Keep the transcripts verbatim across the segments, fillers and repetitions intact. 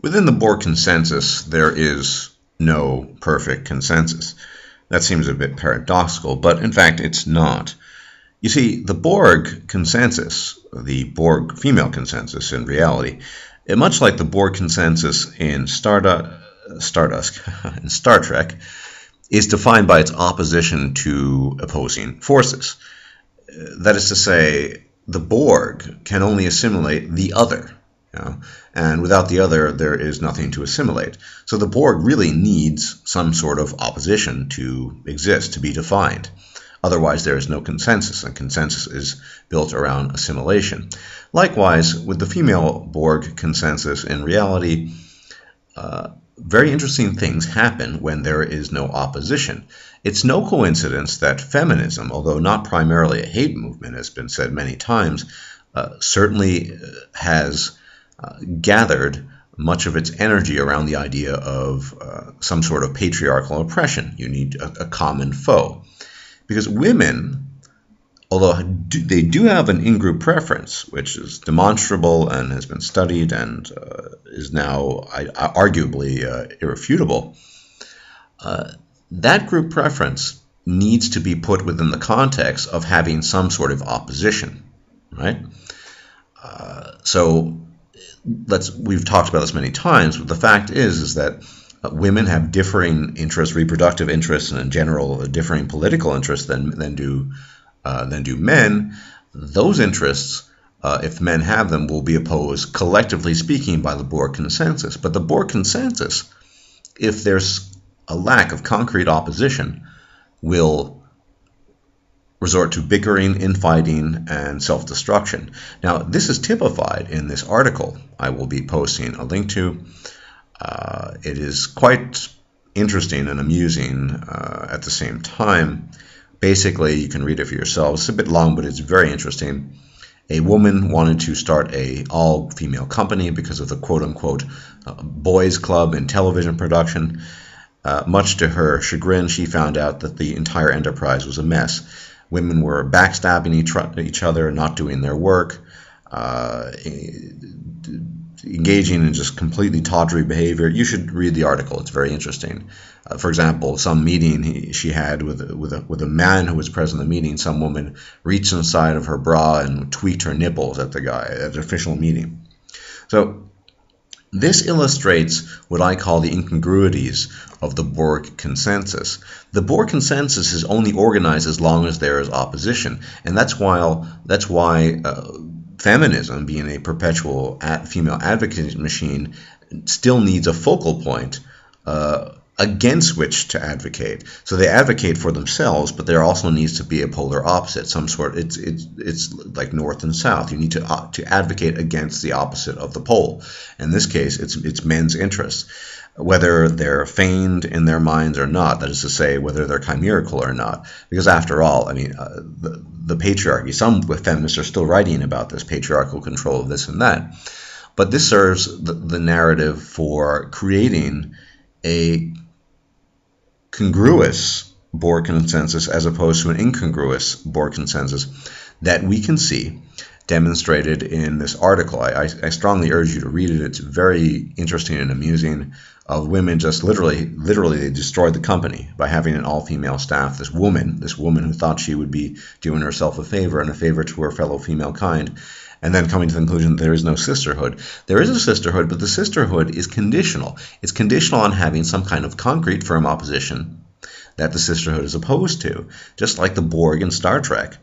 Within the Borg Consensus, there is no perfect consensus. That seems a bit paradoxical, but in fact it's not. You see, the Borg Consensus, the Borg female consensus in reality, much like the Borg Consensus in Stardu- Stardusk in Star Trek, is defined by its opposition to opposing forces. That is to say, the Borg can only assimilate the other, you know? And without the other, there is nothing to assimilate. So the Borg really needs some sort of opposition to exist, to be defined. Otherwise, there is no consensus, and consensus is built around assimilation. Likewise, with the female Borg consensus, in reality, uh, very interesting things happen when there is no opposition. It's no coincidence that feminism, although not primarily a hate movement, as has been said many times, uh, certainly has uh, gathered much of its energy around the idea of uh, some sort of patriarchal oppression. You need a, a common foe. Because women, although do, they do have an in-group preference, which is demonstrable and has been studied and uh, is now I, I arguably uh, irrefutable, uh, that group preference needs to be put within the context of having some sort of opposition, right? Uh, so let's we've talked about this many times, but the fact is, is that Uh, women have differing interests, reproductive interests, and in general, differing political interests than than do uh, than do men. Those interests, uh, if men have them, will be opposed, collectively speaking, by the Borg consensus. But the Borg consensus, if there's a lack of concrete opposition, will resort to bickering, infighting, and self-destruction. Now, this is typified in this article I will be posting a link to. Uh, it is quite interesting and amusing uh, at the same time. Basically, you can read it for yourselves. It's a bit long, but it's very interesting. A woman wanted to start a all-female company because of the quote-unquote uh, boys club in television production. Uh, much to her chagrin, she found out that the entire enterprise was a mess. Women were backstabbing each, each other, not doing their work. Uh, engaging in just completely tawdry behavior. You should read the article. It's very interesting. Uh, for example, some meeting he, she had with, with, a, with a man who was present in the meeting, some woman reached inside of her bra and tweaked her nipples at the guy at an official meeting. So this illustrates what I call the incongruities of the Borg consensus. The Borg consensus is only organized as long as there is opposition, and that's why, that's why uh, feminism, being a perpetual female advocacy machine, still needs a focal point uh, against which to advocate. So they advocate for themselves, but there also needs to be a polar opposite, some sort. It's it's it's like north and south. You need to uh, to advocate against the opposite of the pole. In this case, it's it's men's interests, whether they're feigned in their minds or not. That is to say, whether they're chimerical or not. Because after all, I mean, uh, the, the patriarchy. Some feminists are still writing about this patriarchal control of this and that. But this serves the, the narrative for creating a congruous Borg consensus as opposed to an incongruous Borg consensus that we can see demonstrated in this article. I, I strongly urge you to read it. It's very interesting and amusing. Of uh, women just literally, literally they destroyed the company by having an all-female staff. This woman, this woman who thought she would be doing herself a favor and a favor to her fellow female kind, and then coming to the conclusion that there is no sisterhood. There is a sisterhood, but the sisterhood is conditional. It's conditional on having some kind of concrete firm opposition that the sisterhood is opposed to, just like the Borg in Star Trek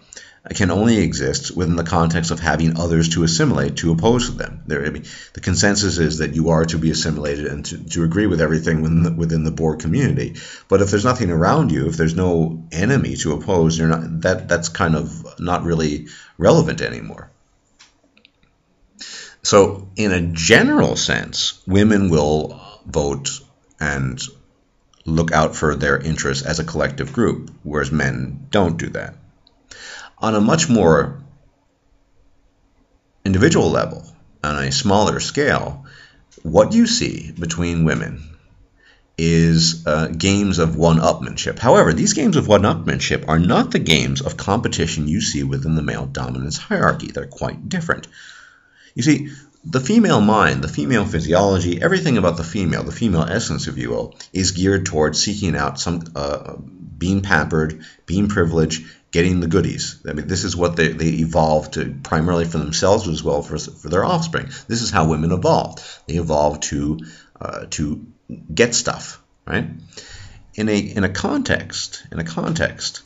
can only exist within the context of having others to assimilate, to oppose them. There, I mean, the consensus is that you are to be assimilated and to, to agree with everything within the, within the Borg community. But if there's nothing around you, if there's no enemy to oppose, you're not, that, that's kind of not really relevant anymore. So in a general sense, women will vote and look out for their interests as a collective group, whereas men don't do that. On a much more individual level, on a smaller scale, what you see between women is uh, games of one-upmanship. However, these games of one-upmanship are not the games of competition you see within the male dominance hierarchy. They're quite different. You see, The female mind, the female physiology, everything about the female, the female essence, if you will, is geared towards seeking out some, uh, being pampered, being privileged, getting the goodies. I mean, this is what they, they evolved to primarily for themselves as well for, for their offspring. This is how women evolved. They evolved to, uh, to get stuff, right? In a, in a context, in a context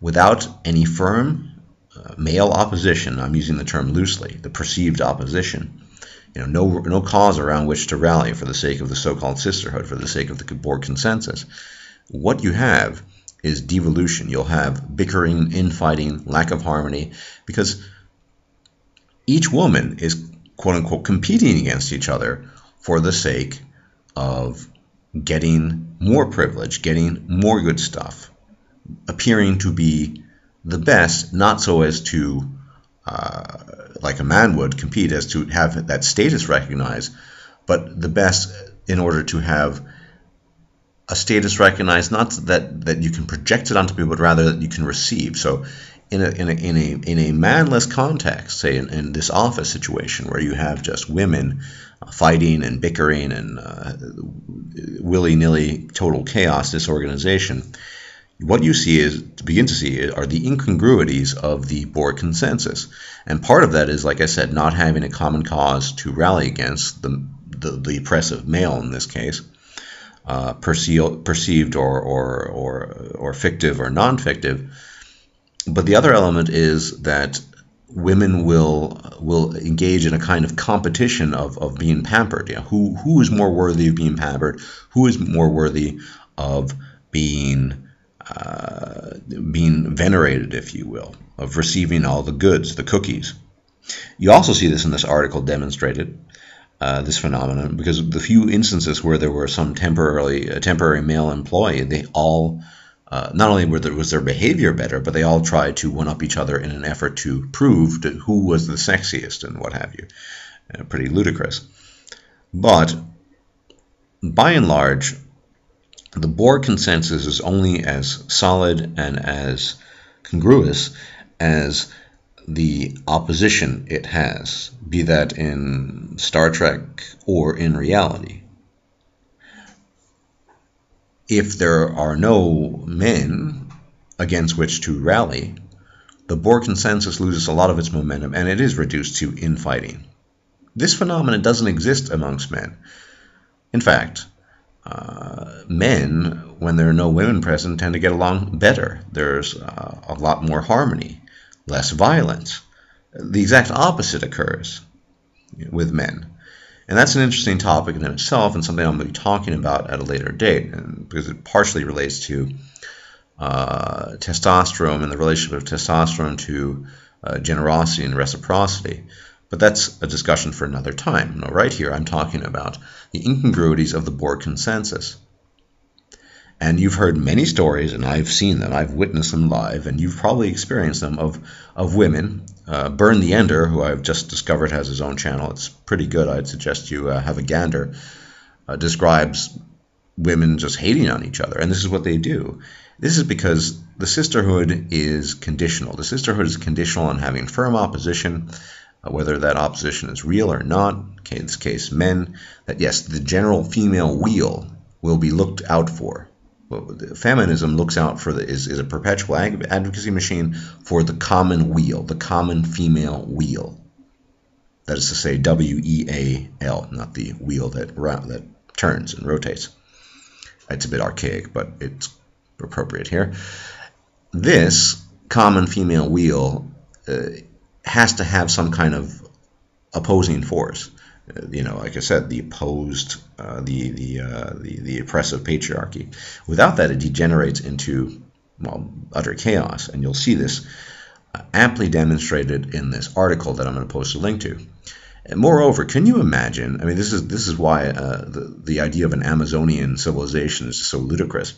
without any firm uh, male opposition, I'm using the term loosely, the perceived opposition, you know, no, no cause around which to rally for the sake of the so-called sisterhood, for the sake of the Borg Consensus. What you have is devolution. You'll have bickering, infighting, lack of harmony, because each woman is, quote-unquote, competing against each other for the sake of getting more privilege, getting more good stuff, appearing to be the best, not so as to... Uh, like a man would compete as to have that status recognized, but the best in order to have a status recognized, not that that you can project it onto people, but rather that you can receive. So in a in a in a, in a manless context, say in, in this office situation where you have just women fighting and bickering and uh, willy-nilly total chaos, disorganization, what you see is, to begin to see, are the incongruities of the Borg Consensus. And part of that is, like I said, not having a common cause to rally against, the, the, the oppressive male in this case, uh, perceived, perceived or, or, or, or fictive or non-fictive. But the other element is that women will will engage in a kind of competition of, of being pampered. You know, who, who is more worthy of being pampered? Who is more worthy of being... Uh, being venerated, if you will, of receiving all the goods, the cookies. You also see this in this article demonstrated, uh, this phenomenon, because the few instances where there were some temporarily a temporary male employee, they all, uh, not only were there, was their behavior better, but they all tried to one-up each other in an effort to prove to who was the sexiest and what have you. Uh, pretty ludicrous. But, by and large, the Borg Consensus is only as solid and as congruous as the opposition it has, be that in Star Trek or in reality. If there are no men against which to rally, the Borg Consensus loses a lot of its momentum and it is reduced to infighting. This phenomenon doesn't exist amongst men. In fact, Uh, men, when there are no women present, tend to get along better. There's uh, a lot more harmony, less violence. The exact opposite occurs with men. And that's an interesting topic in itself and something I'm going to be talking about at a later date, and because it partially relates to uh, testosterone and the relationship of testosterone to uh, generosity and reciprocity. But that's a discussion for another time. Now, right here, I'm talking about the incongruities of the Borg Consensus. And you've heard many stories, and I've seen them, I've witnessed them live, and you've probably experienced them, of, of women. Uh, Bern the Ender, who I've just discovered has his own channel, it's pretty good, I'd suggest you uh, have a gander, uh, describes women just hating on each other, and this is what they do. This is because the sisterhood is conditional. The sisterhood is conditional on having firm opposition, whether that opposition is real or not, okay, in this case men, that yes, the general female wheel will be looked out for. Feminism looks out for, the, is, is a perpetual advocacy machine for the common wheel, the common female wheel. That is to say W E A L, not the wheel that, that turns and rotates. It's a bit archaic, but it's appropriate here. This common female wheel uh, has to have some kind of opposing force. Uh, you know, like I said, the opposed, uh, the the, uh, the the oppressive patriarchy. Without that, it degenerates into, well, utter chaos. And you'll see this uh, amply demonstrated in this article that I'm going to post a link to. And moreover, can you imagine? I mean, this is this is why uh, the the idea of an Amazonian civilization is so ludicrous.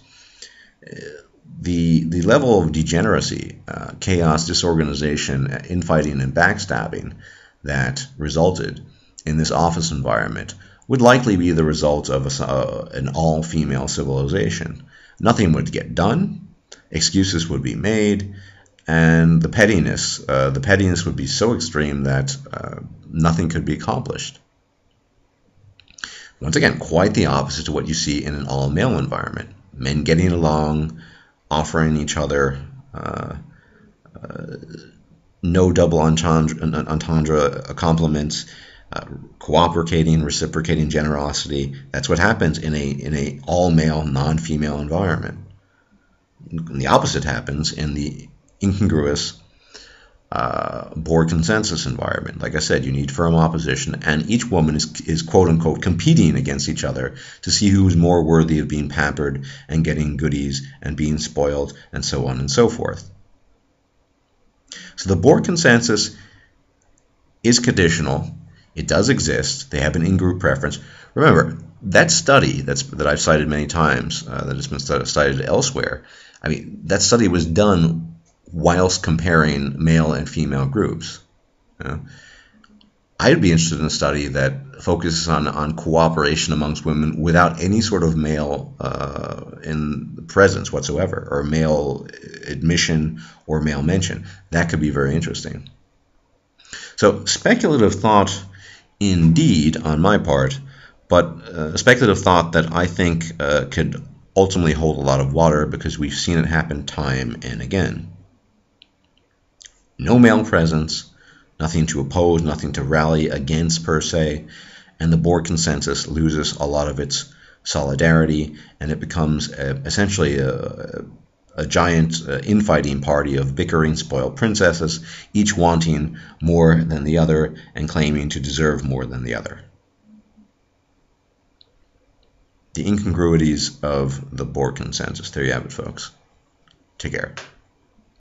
Uh, The, the level of degeneracy, uh, chaos, disorganization, infighting, and backstabbing that resulted in this office environment would likely be the result of a, uh, an all-female civilization. Nothing would get done, excuses would be made, and the pettiness, uh, the pettiness would be so extreme that uh, nothing could be accomplished. Once again, quite the opposite to what you see in an all-male environment. Men getting along, offering each other, uh, uh, no double entendre, entendre compliments, uh, cooperating, reciprocating generosity. That's what happens in a in a all-male, non-female environment. And the opposite happens in the incongruous uh, Borg consensus environment. Like I said, you need firm opposition, and each woman is, is quote-unquote competing against each other to see who is more worthy of being pampered and getting goodies and being spoiled and so on and so forth. So the Borg consensus is conditional. It does exist. They have an in-group preference. Remember, that study that's, that I've cited many times, uh, that has been cited elsewhere, I mean, that study was done whilst comparing male and female groups. You know? I'd be interested in a study that focuses on, on cooperation amongst women without any sort of male uh, in presence whatsoever, or male admission or male mention. That could be very interesting. So speculative thought indeed on my part, but uh, speculative thought that I think uh, could ultimately hold a lot of water because we've seen it happen time and again. No male presence, nothing to oppose, nothing to rally against per se, and the Borg consensus loses a lot of its solidarity, and it becomes a, essentially a, a giant uh, infighting party of bickering, spoiled princesses, each wanting more than the other and claiming to deserve more than the other. The incongruities of the Borg consensus. There you have it, folks. Take care.